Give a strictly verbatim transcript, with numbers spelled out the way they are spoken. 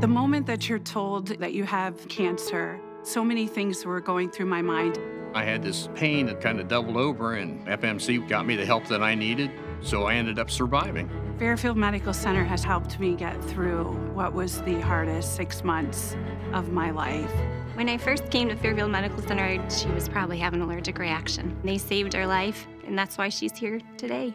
The moment that you're told that you have cancer, so many things were going through my mind. I had this pain that kind of doubled over, and F M C got me the help that I needed, so I ended up surviving. Fairfield Medical Center has helped me get through what was the hardest six months of my life. When I first came to Fairfield Medical Center, she was probably having an allergic reaction. They saved her life, and that's why she's here today.